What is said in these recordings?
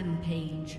Rampage.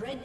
Red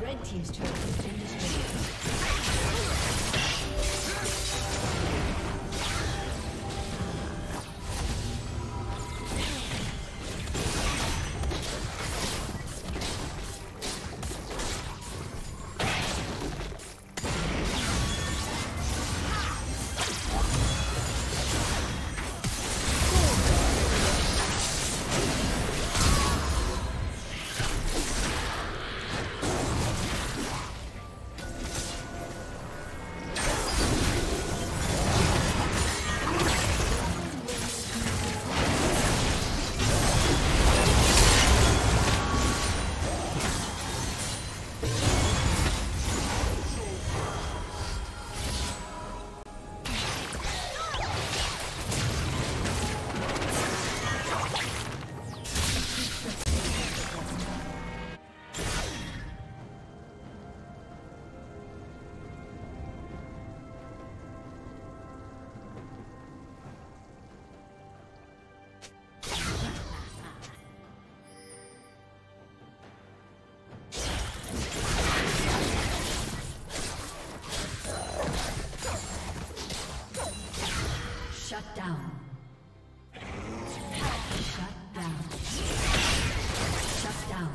Red team's turret has been destroyed. down. Shut down. Shut down.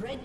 Red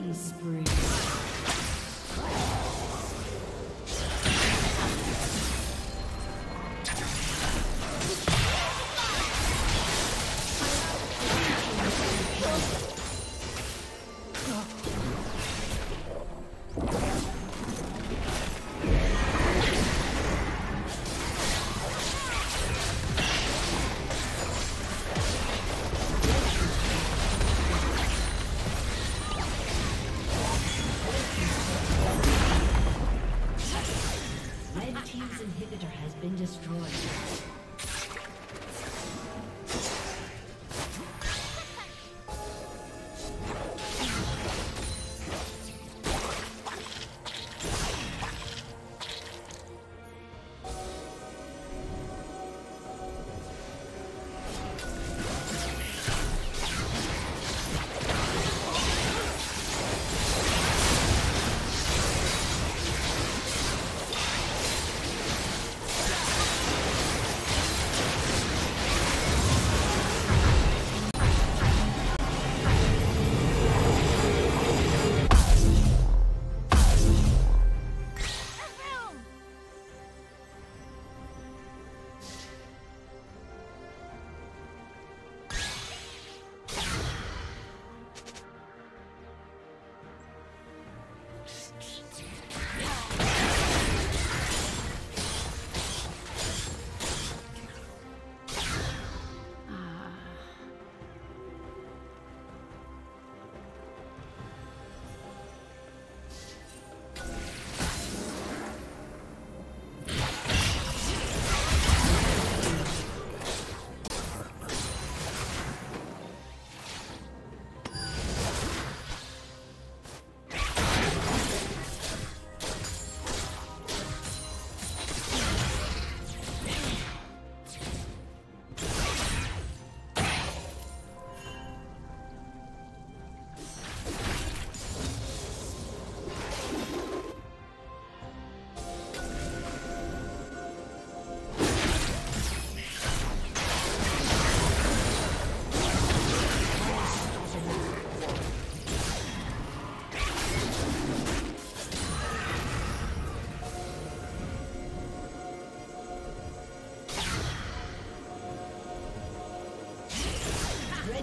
Killing spree.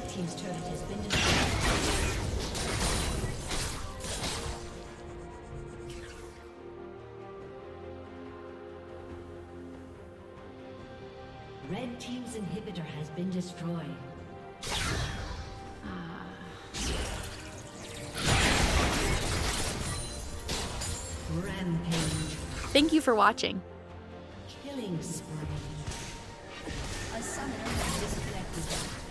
Team's turret has been destroyed. Red team's inhibitor has been destroyed. Rampage. Thank you for watching. Killing spree. A summoner has disconnected.